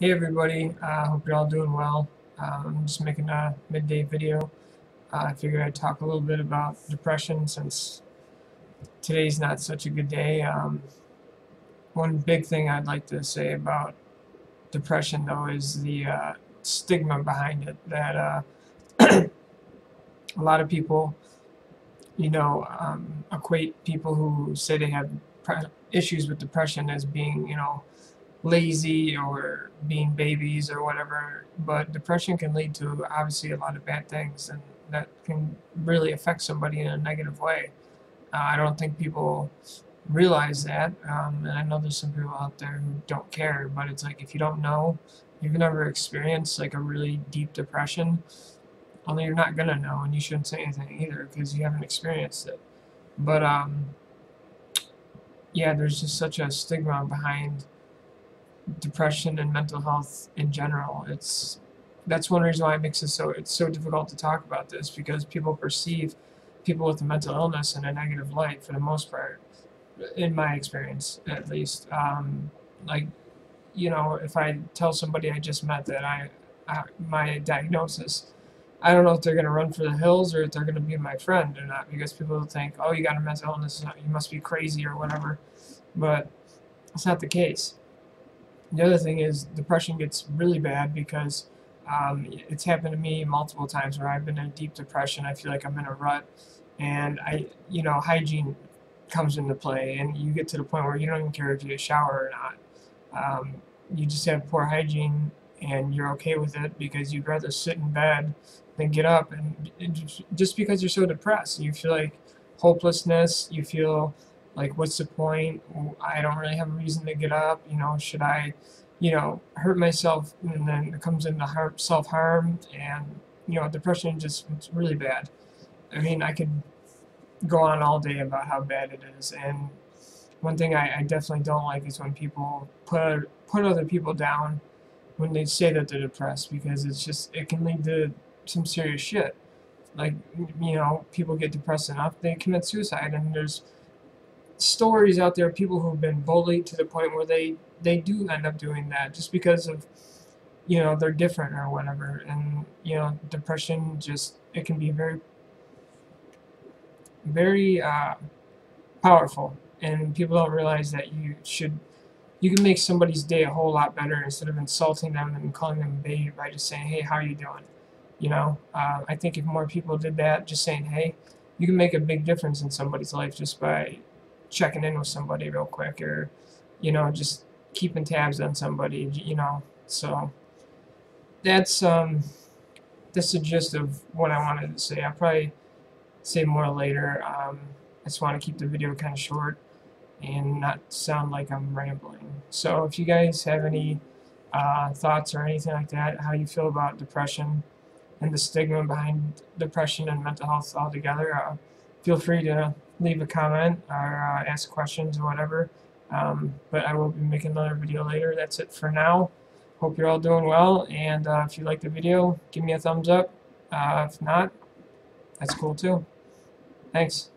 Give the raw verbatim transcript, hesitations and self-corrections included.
Hey everybody, I uh, hope you're all doing well. Um, I'm just making a midday video. Uh, I figured I'd talk a little bit about depression since today's not such a good day. Um, one big thing I'd like to say about depression though is the uh, stigma behind it, that uh, a lot of people, you know, um, equate people who say they have issues with depression as being, you know, lazy or being babies or whatever, but depression can lead to obviously a lot of bad things, and that can really affect somebody in a negative way. Uh, I don't think people realize that, um, and I know there's some people out there who don't care, but it's like, if you don't know, you've never experienced like a really deep depression, only you're not gonna know, and you shouldn't say anything either because you haven't experienced it. But um, yeah, there's just such a stigma behind depression and mental health in general. It's that's one reason why it makes it so it's so difficult to talk about this, because people perceive people with a mental illness in a negative light for the most part, in my experience at least. Um, like, you know, if I tell somebody I just met that I, I my diagnosis, I don't know if they're gonna run for the hills or if they're gonna be my friend or not, because people think, oh, you got a mental illness, you must be crazy or whatever, but it's not the case. The other thing is, depression gets really bad because um, it's happened to me multiple times where I've been in a deep depression. I feel like I'm in a rut, and I, you know, hygiene comes into play, and you get to the point where you don't even care if you shower or not. Um, you just have poor hygiene, and you're okay with it because you'd rather sit in bed than get up, and, and just because you're so depressed, you feel like hopelessness. You feel like, what's the point? I don't really have a reason to get up. You know, should I, you know, hurt myself? And then it comes into self-harm, and, you know, depression just, it's really bad. I mean, I could go on all day about how bad it is, and one thing I, I definitely don't like is when people put, put other people down when they say that they're depressed, because it's just, it can lead to some serious shit. Like, you know, people get depressed enough, they commit suicide, and there's stories out there of people who've been bullied to the point where they they do end up doing that just because of, you know, they're different or whatever. And, you know, depression just, it can be very very uh, powerful, and people don't realize that you should you can make somebody's day a whole lot better instead of insulting them and calling them a baby by just saying, hey, how are you doing? You know, uh, I think if more people did that, just saying hey, you can make a big difference in somebody's life just by checking in with somebody real quick, or, you know, just keeping tabs on somebody, you know. So that's um that's the gist of what I wanted to say. I'll probably say more later. um, I just want to keep the video kind of short and not sound like I'm rambling. So if you guys have any uh, thoughts or anything like that, how you feel about depression and the stigma behind depression and mental health altogether, uh, feel free to leave a comment or uh, ask questions or whatever. Um, but I will be making another video later. That's it for now. Hope you're all doing well, and uh, if you like the video, give me a thumbs up. Uh, if not, that's cool too. Thanks.